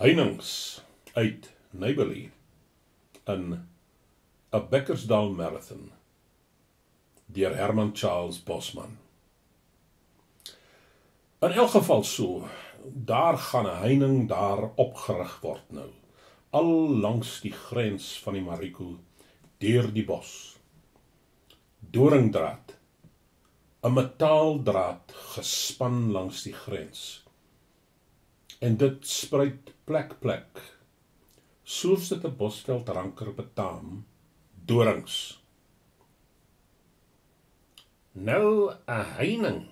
Heinings uit Neighbourly in A Bekkersdal Marathon deur Herman Charles Bosman. In elk geval so, daar gaan 'n heining daar opgerig word nou, al langs die grens van die Marico, deur die bos. Doringdraad, 'n metaaldraad gespan langs die grens, en dit spruit plek, soos dit 'n bosveld ranker betaam, dorings. Nou 'n heining,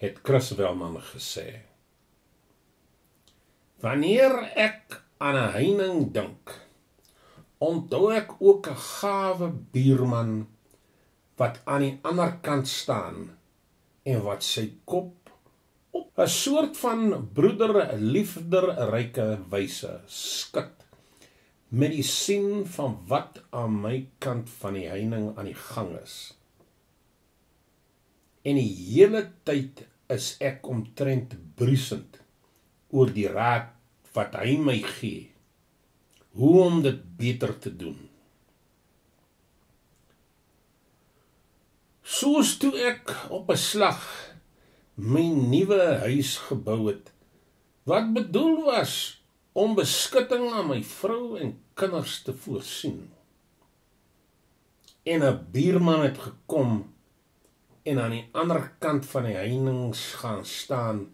het Chris Welman gesê. Wanneer ek aan 'n heining dink, onthou ek ook 'n gawe buurman wat aan die ander kant staan en wat sy kop op 'n soort van broederliefderyke wyse skud met die sien van wat aan my kant van die heining aan die gang is. En die hele tyd is ek omtrent bruisend oor die raad wat hy my gee, hoe om dit beter te doen. Soos toe ek op 'n slag my nuwe huis gebou het, wat bedoel was om beskutting aan my vrou en kinders te voorsien. En 'n buurman het gekom en aan die ander kant van die heining gaan staan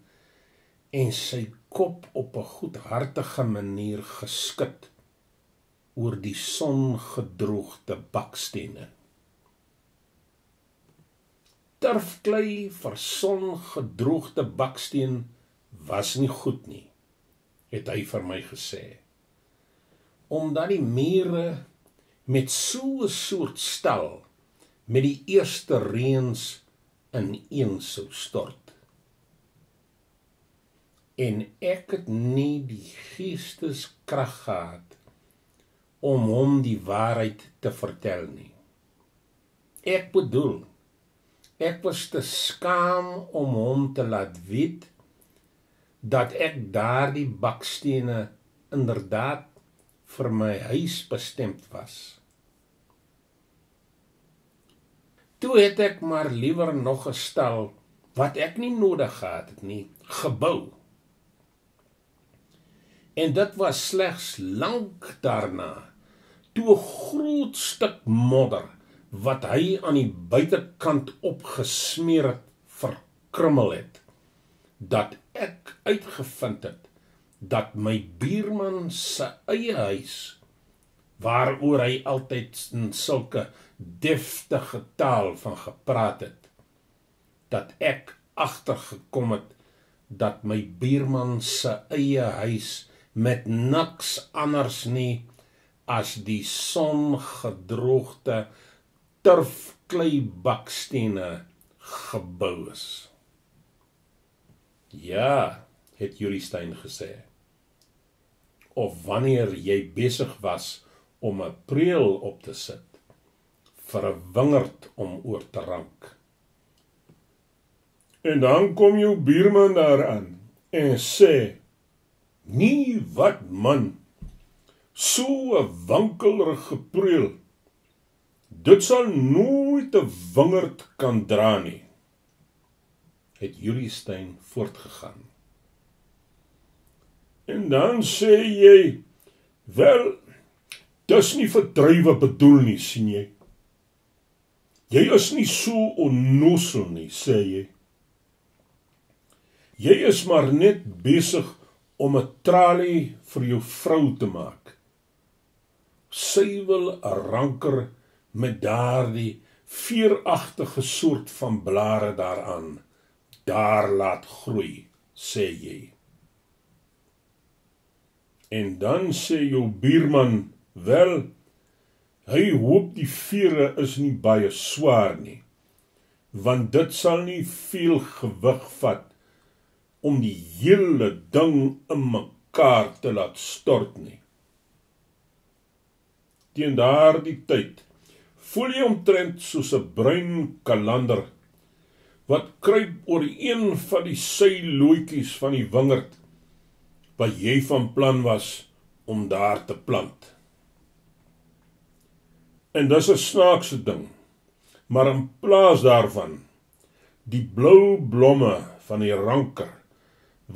en sy kop op 'n goedhartige manier geskud oor die songedroogde bakstene. Turfklei vir songedroogde baksteen was nie goed nie, het hy vir my gesê, omdat die mure met so 'n soort stal met die eerste reëns ineen sou stort. En ek het nie die geesteskrag gehad om hom die waarheid te vertel nie. Ek bedoel, ek was te skaam om hom te laat weet dat ek daardie bakstene inderdaad vir my huis bestemd was. Toe het ek maar liewer nog 'n stal wat ek nie nodig gehad het nie, gebou. En dit was slegs lank daarna, toe 'n groot stuk modder, wat hy aan die buitekant opgesmeer het, verkrummel het, dat ek uitgevind het, dat my buurman se eie huis, waaroor hy altyd in sulke deftige taal van gepraat het, dat ek agtergekom het, dat my buurman se eie huis, met niks anders nie as die songedroogde turfkleibakstene gebou is. Ja, het Juristyn gesê, of wanneer jy besig was om 'n preel op te sit, vir 'n wingerd om oor te rank. En dan kom jou buurman daaraan en sê, nie wat man, so 'n wankelrige preel, dit sal nooit 'n wingerd kan dra nie, het Juristyn voortgegaan. En dan sê jy, wel, dis nie vir druiwe bedoel nie, sien jy. Jy is nie so onnosel nie, sê jy. Jy is maar net besig om 'n tralie vir jou vrou te maak. Sy wil 'n ranker met daardie veeragtige soort van blare daaraan, daar laat groei, sê jy. En dan sê jou buurman, wel, hy hoop die vere is nie baie swaar nie, want dit sal nie veel gewig vat om die hele ding in mekaar te laat stort nie. Teen daardie tyd voel jy omtrent soos 'n bruin kalander wat kruip oor een van die sylootjies van die wingerd wat jy van plan was om daar te plant. En dis 'n snaakse ding, maar in plaas daarvan, die blou blomme van die ranker,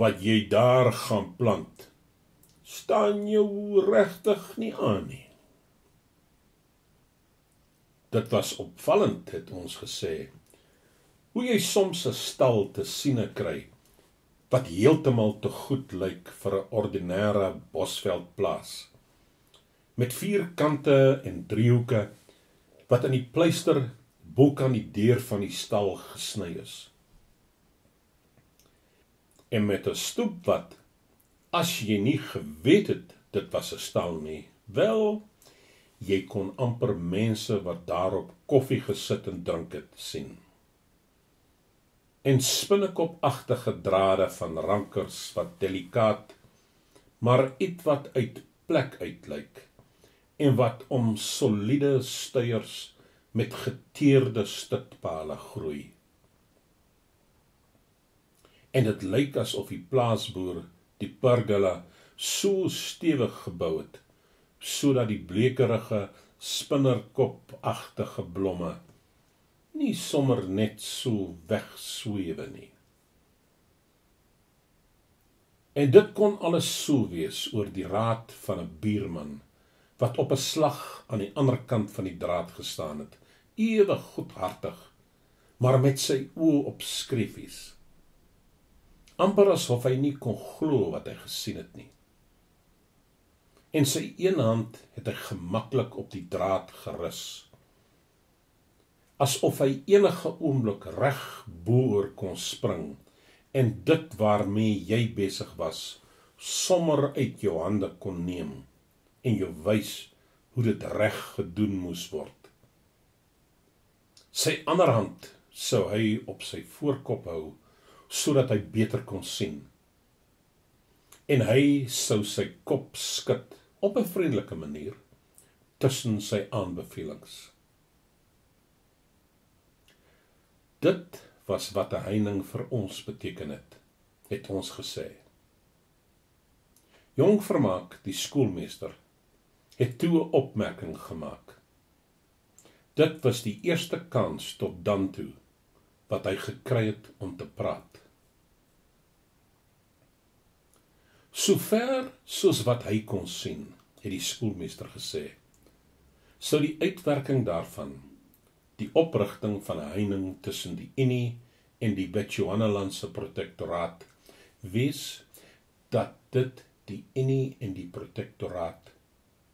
wat jy daar gaan plant, staan jou regtig nie aan nie. Dit was opvallend, het ons gesê, hoe jy soms 'n stal te siene kry, wat heeltemal te goed lyk vir 'n ordinêre bosveldplaas, met vierkante en driehoeke, wat in die pleister bo kan die deur van die stal gesny is. En met 'n stoep wat, as jy nie geweet het, dit was 'n stal nie, wel, jy kon amper mense wat daarop koffie gesit en drink het, sien. En spinnekopagtige drade van rankers wat delikaat, maar ietwat uit plek uitlyk, en wat om soliede stuiers met geteerde stutpale groei. En dit lyk asof die plaasboer die pergola so stewig gebou het, sodat die blekerige spinnekopagtige blomme nie sommer net so wegswewe nie. En dit kon alles so wees oor die raad van 'n buurman, wat op 'n slag aan die ander kant van die draad gestaan het, ewe goedhartig, maar met sy oë op skreefies. Amper asof hy nie kon glo wat hy gesien het nie. En sy een hand het hy gemaklik op die draad gerus, asof hy enige oomblik reg boor kon spring, en dit waarmee jy besig was, sommer uit jou hande kon neem, en jou wys hoe dit reg gedoen moes word. Sy ander hand sou hy op sy voorkop hou, sodat hy beter kon sien, en hy sou sy kop skud op 'n vriendelike manier, tussen sy aanbevelings. Dit was wat 'n heining vir ons beteken het, het ons gesê. Jong Vermaak, die skoolmeester, het toe 'n opmerking gemaak. Dit was die eerste kans tot dan toe, wat hy gekry het om te praat. So ver soos wat hy kon sien, het die skoolmeester gesê, sou die uitwerking daarvan, die oprigting van 'n heining tussen die Unie en die Betsjoeanalandse protectoraat, wees dat dit die Unie en die protectoraat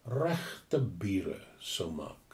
regte bure sou maak.